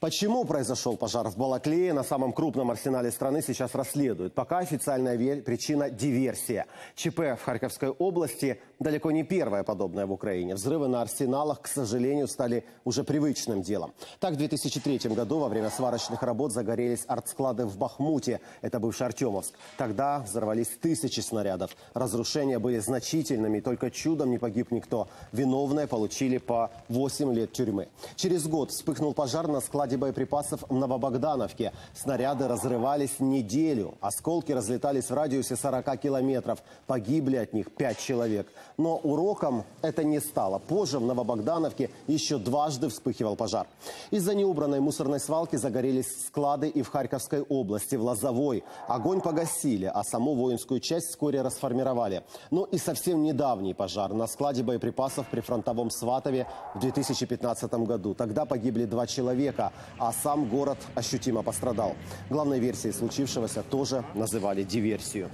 Почему произошел пожар в Балаклее на самом крупном арсенале страны, сейчас расследуют. Пока официальная причина – диверсия. ЧП в Харьковской области далеко не первое подобное в Украине. Взрывы на арсеналах, к сожалению, стали уже привычным делом. Так, в 2003 году во время сварочных работ загорелись артсклады в Бахмуте. Это бывший Артемовск. Тогда взорвались тысячи снарядов. Разрушения были значительными, и только чудом не погиб никто. Виновные получили по 8 лет тюрьмы. Через год вспыхнул пожар на складе боеприпасов в Новобогдановке. Снаряды разрывались неделю. Осколки разлетались в радиусе 40 километров. Погибли от них 5 человек. Но уроком это не стало. Позже в Новобогдановке еще дважды вспыхивал пожар. Из-за неубранной мусорной свалки загорелись склады и в Харьковской области, в Лозовой. Огонь погасили, а саму воинскую часть вскоре расформировали. Ну и совсем недавний пожар на складе боеприпасов при фронтовом Сватове в 2015 году. Тогда погибли 2 человека, а сам город ощутимо пострадал. Главной версией случившегося тоже называли диверсию.